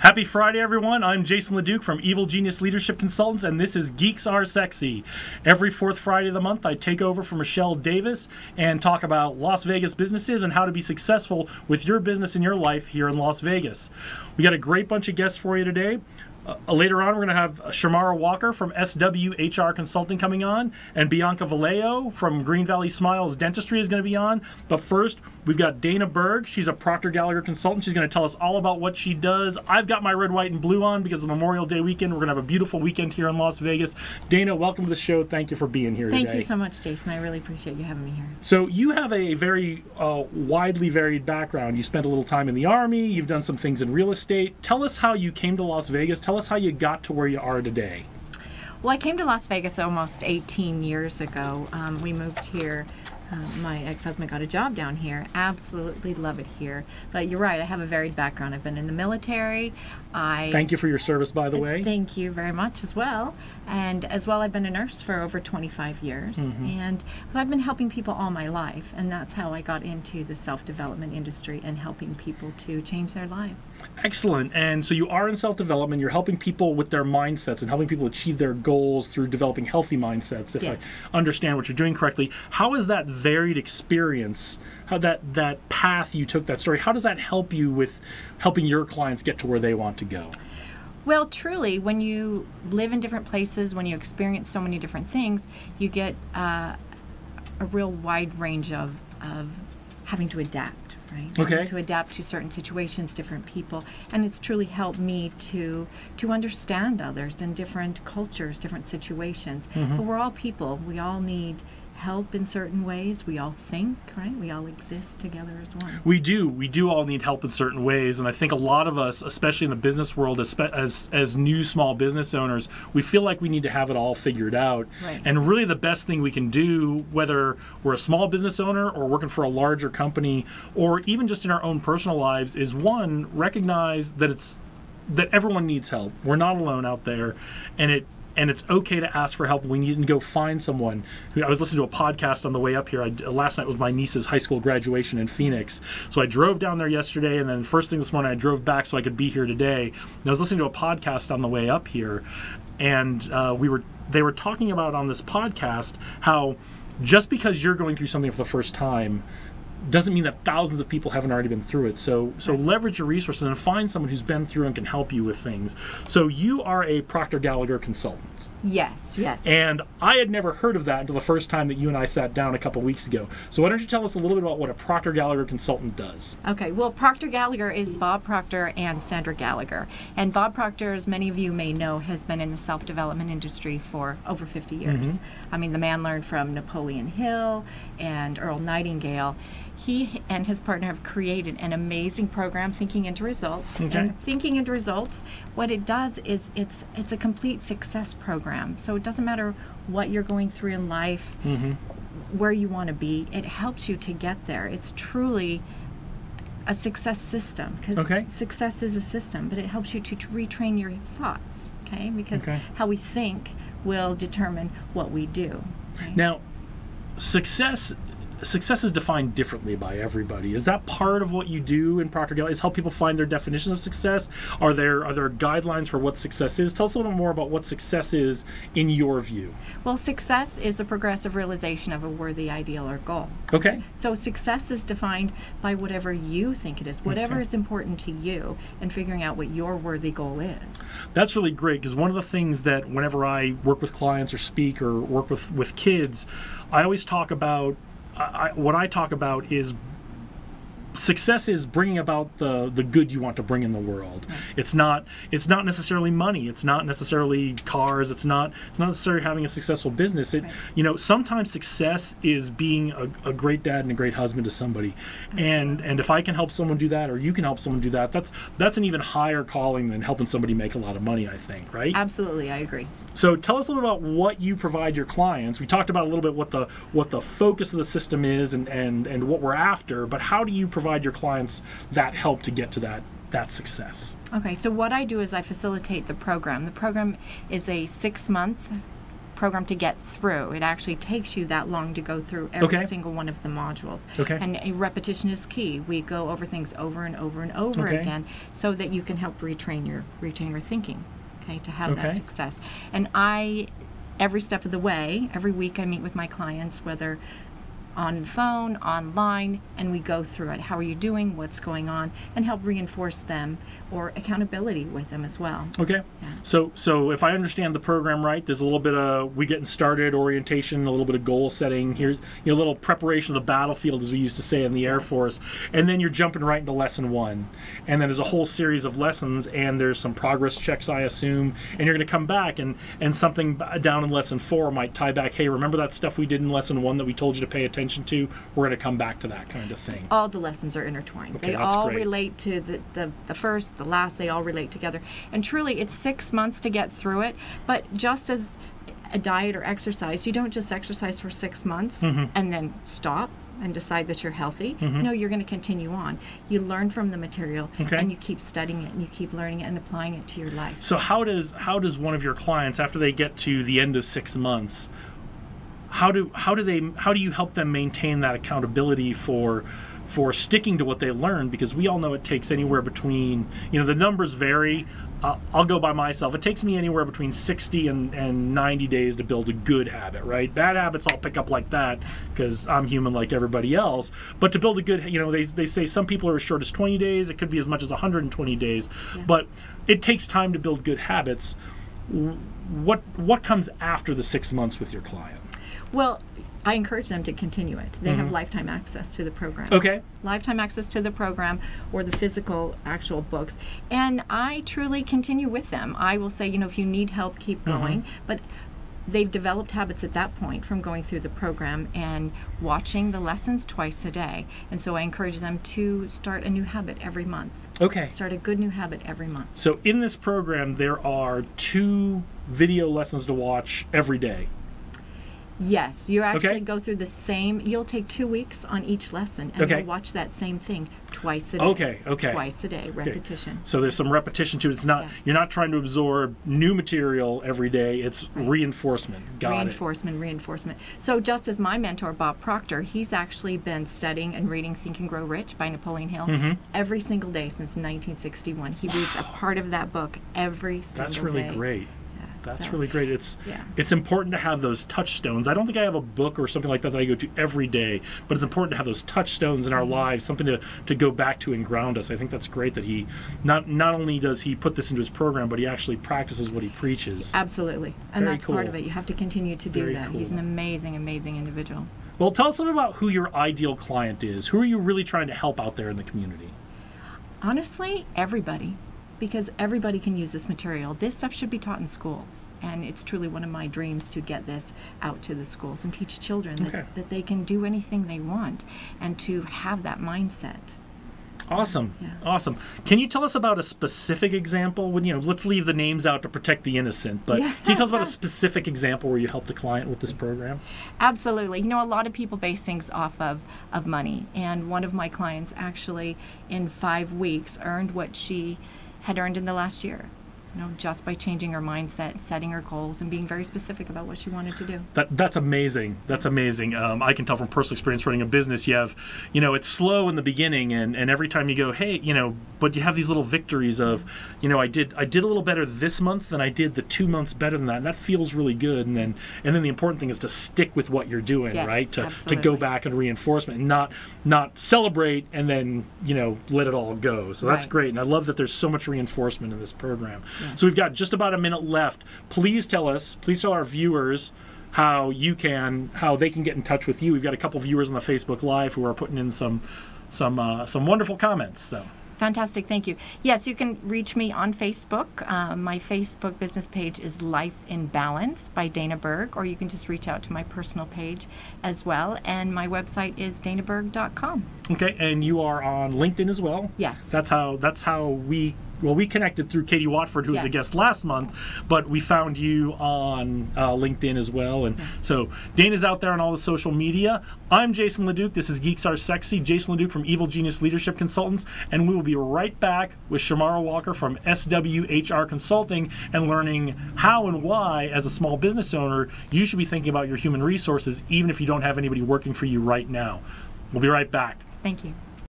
Happy Friday, everyone. I'm Jason LeDuc from Evil Genius Leadership Consultants, and this is Geeks Are Sexy. Every fourth Friday of the month, I take over for Michelle Davis and talk about Las Vegas businesses and how to be successful with your business and your life here in Las Vegas. We got a great bunch of guests for you today. Later on, we're going to have Shamara Walker from SWHR Consulting coming on, and Bianca Vallejo from Green Valley Smiles Dentistry is going to be on. But first, we've got Dana Berg. She's a Proctor Gallagher Consultant. She's going to tell us all about what she does. I've got my red, white, and blue on because of Memorial Day weekend. We're going to have a beautiful weekend here in Las Vegas. Dana, welcome to the show. Thank you for being here today. Thank you so much, Jason. I really appreciate you having me here. So you have a very widely varied background. You spent a little time in the Army. You've done some things in real estate. Tell us how you came to Las Vegas. Tell us how you got to where you are today. Well, I came to Las Vegas almost 18 years ago. We moved here. My ex-husband got a job down here. Absolutely love it here. But you're right, I have a varied background. I've been in the military. Thank you for your service, by the way. Thank you very much as well. And as well, I've been a nurse for over 25 years. Mm-hmm. And I've been helping people all my life. And that's how I got into the self-development industry and helping people to change their lives. Excellent. And so you are in self-development. You're helping people with their mindsets and helping people achieve their goals through developing healthy mindsets, if I understand what you're doing correctly. How is that varied experience, how that path you took, that story, how does that help you with helping your clients get to where they want to go? Well, truly, when you live in different places, when you experience so many different things, you get a real wide range of having to adapt, right? Okay. Having to adapt to certain situations, different people, and it's truly helped me to understand others in different cultures, different situations. Mm-hmm. But we're all people. We all need help in certain ways. We all think, right? We all exist together as one. We do. We do all need help in certain ways, and I think a lot of us, especially in the business world, as new small business owners, we feel like we need to have it all figured out. Right. And really the best thing we can do, whether we're a small business owner or working for a larger company, or even just in our own personal lives, is one, recognize that everyone needs help. We're not alone out there, and it's okay to ask for help. We need to go find someone. I was listening to a podcast on the way up here. Last night was my niece's high school graduation in Phoenix. So I drove down there yesterday, and then first thing this morning I drove back so I could be here today. And I was listening to a podcast on the way up here, and they were talking about on this podcast how just because you're going through something for the first time doesn't mean that thousands of people haven't already been through it. So leverage your resources and find someone who's been through and can help you with things. So you are a Proctor Gallagher consultant. Yes, yes. And I had never heard of that until the first time that you and I sat down a couple weeks ago. So why don't you tell us a little bit about what a Proctor Gallagher consultant does? Okay, well, Proctor Gallagher is Bob Proctor and Sandra Gallagher. And Bob Proctor, as many of you may know, has been in the self-development industry for over 50 years. Mm-hmm. I mean, the man learned from Napoleon Hill and Earl Nightingale. He and his partner have created an amazing program, Thinking Into Results. Okay. And Thinking Into Results, what it does is it's a complete success program. So it doesn't matter what you're going through in life, mm-hmm. where you want to be, it helps you to get there. It's truly a success system, because success is a system, but it helps you to retrain your thoughts, okay? Because how we think will determine what we do. Okay? Now, success is defined differently by everybody. Is that part of what you do in Proctor Gallagher, is help people find their definitions of success? Are there guidelines for what success is? Tell us a little more about what success is in your view. Well, success is the progressive realization of a worthy ideal or goal. Okay. So success is defined by whatever you think it is, whatever is important to you, and figuring out what your worthy goal is. That's really great, because one of the things that whenever I work with clients or speak or work with kids, I always talk about, what I talk about is success is bringing about the good you want to bring in the world. It's not necessarily money, it's not necessarily cars, it's not necessarily having a successful business. You know, sometimes success is being a great dad and a great husband to somebody. And if I can help someone do that, or you can help someone do that, that's an even higher calling than helping somebody make a lot of money, I think, right? Absolutely, I agree. So tell us a little about what you provide your clients. We talked about a little bit what the focus of the system is and what we're after, but how do you provide your clients that help to get to that success? Okay, so what I do is I facilitate the program. The program is a 6-month program to get through. It actually takes you that long to go through every single one of the modules. And repetition is key. We go over things over and over and over again so that you can help retrain your thinking, to have that success. And I, every step of the way, every week I meet with my clients, whether on the phone, online, and we go through it. How are you doing? What's going on? And help reinforce them, or accountability with them as well. So if I understand the program right, there's a little bit of we getting started orientation, a little bit of goal setting. Here's a little preparation of the battlefield, as we used to say in the Air Force, and then you're jumping right into lesson one, and then there's a whole series of lessons, and there's some progress checks, I assume, and you're going to come back and something down in lesson four might tie back. Hey, remember that stuff we did in lesson one that we told you to pay attention to? We're going to come back to that kind of thing. All the lessons are intertwined. They all relate to the first, the last, they all relate together. And truly, it's 6 months to get through it, but just as a diet or exercise, you don't just exercise for 6 months and then stop and decide that you're healthy. No, you're going to continue on. You learn from the material and you keep studying it and you keep learning it and applying it to your life. So how does one of your clients, after they get to the end of 6 months, how do you help them maintain that accountability for sticking to what they learned? Because we all know it takes anywhere between, the numbers vary. I'll go by myself. It takes me anywhere between 60 and 90 days to build a good habit, right? Bad habits I'll pick up like that because I'm human like everybody else. But to build a good, they say some people are as short as 20 days. It could be as much as 120 days. But it takes time to build good habits. What comes after the 6 months with your client? Well, I encourage them to continue it. They have lifetime access to the program. Lifetime access to the program or the physical actual books. And I truly continue with them. I will say, if you need help, keep going. But they've developed habits at that point from going through the program and watching the lessons twice a day. And so I encourage them to start a new habit every month. Start a good new habit every month. So in this program, there are 2 video lessons to watch every day. Yes, you actually go through the same, you'll take 2 weeks on each lesson and you'll watch that same thing twice a day. Twice a day, repetition. So there's some repetition to it. It's not, you're not trying to absorb new material every day, it's reinforcement. Reinforcement. So just as my mentor, Bob Proctor, he's actually been studying and reading Think and Grow Rich by Napoleon Hill every single day since 1961. He reads a part of that book every single day. That's really great. It's important to have those touchstones. I don't think I have a book or something like that that I go to every day, but it's important to have those touchstones in our lives, something to go back to and ground us. I think that's great that he, not only does he put this into his program, but he actually practices what he preaches. Absolutely. And that's part of it. You have to continue to do that. He's an amazing, amazing individual. Well, tell us a little about who your ideal client is. Who are you really trying to help out there in the community? Honestly, everybody. Because everybody can use this material. This stuff should be taught in schools, and it's truly one of my dreams to get this out to the schools and teach children that they can do anything they want and to have that mindset. Awesome. Awesome. Can you tell us about a specific example? When, let's leave the names out to protect the innocent, but can you tell us about a specific example where you helped a client with this program? Absolutely. A lot of people base things off of money, and one of my clients actually in 5 weeks earned what she had earned in the last year, just by changing her mindset, setting her goals, and being very specific about what she wanted to do. That's amazing. That's amazing. I can tell from personal experience running a business, you have, it's slow in the beginning, and every time you go, hey, but you have these little victories of, I did a little better this month than I did the 2 months better than that, and that feels really good. And then the important thing is to stick with what you're doing, right? To go back and reinforcement, and not celebrate and then, let it all go. So that's great, and I love that there's so much reinforcement in this program. So we've got just about a minute left. Please tell our viewers how they can get in touch with you. We've got a couple viewers on the Facebook Live who are putting in some wonderful comments. So fantastic, thank you. Yes, you can reach me on Facebook. My Facebook business page is Life in Balance by Dana Berg, or you can just reach out to my personal page as well. And my website is danaberg.com. Okay, and you are on LinkedIn as well. Yes. That's how we well, we connected through Katie Watford, who was a guest last month, but we found you on LinkedIn as well. And so Dana's out there on all the social media. I'm Jason LeDuc. This is Geeks Are Sexy. Jason LeDuc from Evil Genius Leadership Consultants. And we will be right back with Shamara Walker from SWHR Consulting and learning how and why, as a small business owner, you should be thinking about your human resources, even if you don't have anybody working for you right now. We'll be right back. Thank you.